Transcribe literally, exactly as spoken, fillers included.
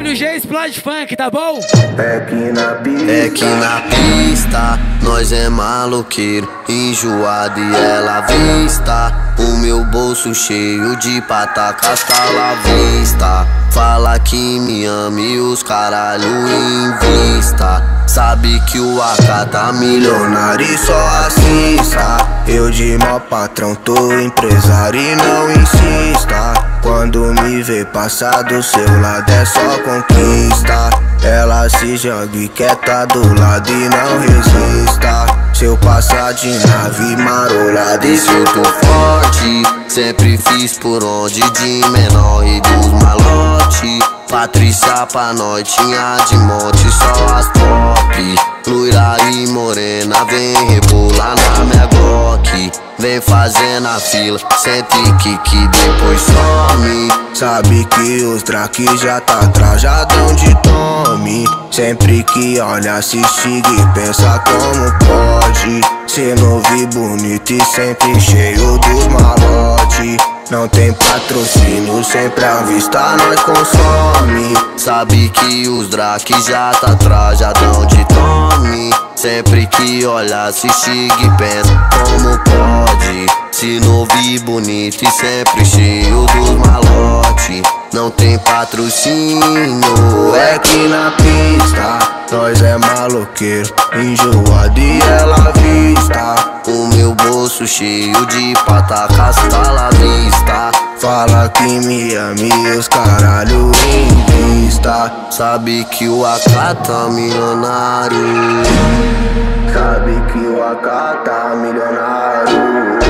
W G Splash Funk, tá bom? É que na pista, é que na pista nós é maloqueiro, enjoado e ela vista. O meu bolso cheio de pataca, Astalavista. Fala que me ama e os caralho invista. Sabe que o A K tá milionário e só assista. Eu de mó patrão, tô empresário e não insista. Quando me vê passar do seu lado é só conquista. Ela se joga e quer tá do lado e não resista. Se eu passar de nave marolada e se eu tô forte, sempre fiz por onde de menor e dos malote. Patrícia pra nós tinha de monte, só as top. Loira e morena vem rebolar na minha Glock. Vem fazendo a fila, sente que que depois some. Sabe que os traque já tá trajadão de tome. Sempre que olha se xinga e pensa como pode. Cê novo e bonito e sempre cheio dos malote. Não tem patrocínio, sempre à vista nós consome. Sabe que os draque já tá trajadão de tome. Sempre que olha se xinga e pensa como pode. Se novo e bonito e sempre cheio dos malote. Não tem patrocínio, é que na pista nós é maloqueiro, enjoado e ela vista. O meu bolso cheio de patacas, Astalavista. Fala que me ama e os caralho invista. Sabe que o A K tá milionário. Sabe que o A K tá milionário.